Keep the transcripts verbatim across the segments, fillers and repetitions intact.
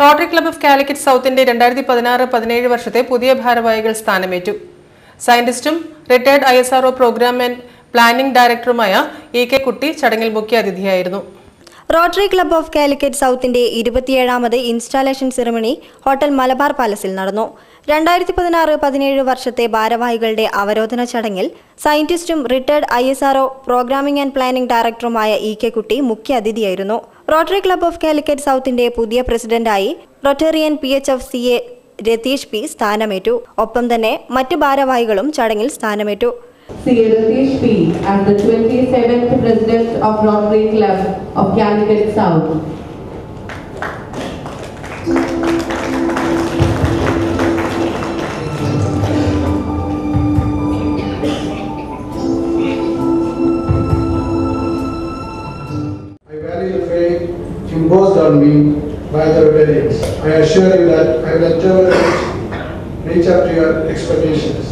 Rotary club of Calicut സൗത്തിന്റെ രണ്ടായിരത്തി പതിനാറ് പതിനേഴ് വർഷത്തെ പുതിയ ഭാരവാഹികൾ സ്ഥാനമേറ്റു. സയന്റിസ്റ്റും retired I S R O program and planning ഡയറക്ടറുമായ എ കെ കുട്ടി ചടങ്ങിൽ മുഖ്യാതിഥിയായിരുന്നു. റോട്ടറി ക്ലബ്ബ് ഓഫ് കാലിക്കറ്റ് സൗത്തിന്റെ ഇരുപത്തിയേഴാമത് ഇൻസ്റ്റാളേഷൻ സെറിമണി ഹോട്ടൽ മലബാർ പാലസിൽ നടന്നു. രണ്ടായിരത്തി പതിനാറ് പതിനേഴ് വർഷത്തെ ഭാരവാഹികളുടെ അവരോധന ചടങ്ങിൽ സയന്റിസ്റ്റും retired I S R O programming and planning ഡയറക്ടറുമായ ഇ കെ കുട്ടി മുഖ്യാതിഥിയായിരുന്നു. റോട്ടറി ക്ലബ്ബ് ഓഫ് കാലിക്കറ്റ് സൗത്തിന്റെ പുതിയ പ്രസിഡന്റായി Rotarian P H F C A Ratheesh P സ്ഥാനമേറ്റു. ഒപ്പം തന്നെ മറ്റ് ഭാരവാഹികളും ചടങ്ങിൽ സ്ഥാനമേറ്റു. Sri Rathish P as the twenty-seventh President of Rotary Club of Calicut South. I value the faith imposed on me by the Rotarians. I assure you that I will endeavour to reach up to your expectations.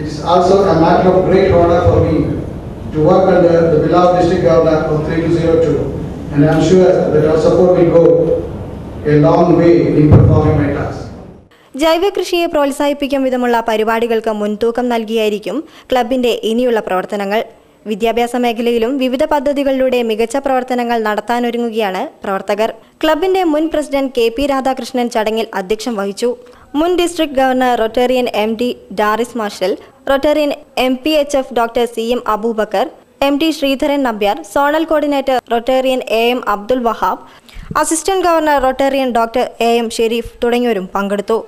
It is also a matter of great honor for me to work under the beloved district governor of thirty-two oh two, and I am sure that your support will go a long way in performing my task. ജൈവ കൃഷിയെ പ്രോത്സാഹിപ്പിക്കും വിധമുള്ള പരിപാടികൾക്ക് മുൻതൂക്കം നൽകിയായിരിക്കും ക്ലബിന്റെ ഇനിയുള്ള പ്രവർത്തനങ്ങൾ. വിദ്യാഭ്യാസ മേഖലയിലും വിവിധ പദ്ധതികളിലൂടെ മികച്ച പ്രവർത്തനങ്ങൾ നടത്താനൊരുങ്ങുകയാണ് പ്രവർത്തകർ. ക്ലബിന്റെ മുൻ പ്രസിഡന്റ് കെ പി രാധാകൃഷ്ണൻ ചടങ്ങിൽ അധ്യക്ഷം വഹിച്ചു. മുൻ district governor rotarian M D Daris marshal, rotarian M P H F doctor C M Aboobacker, M D Sreedharan Nambiar, zonal coordinator rotarian A M Abdul Wahab, assistant governor Rotarian doctor A M Shareef തുടങ്ങിയവരും പങ്കെടുത്തു.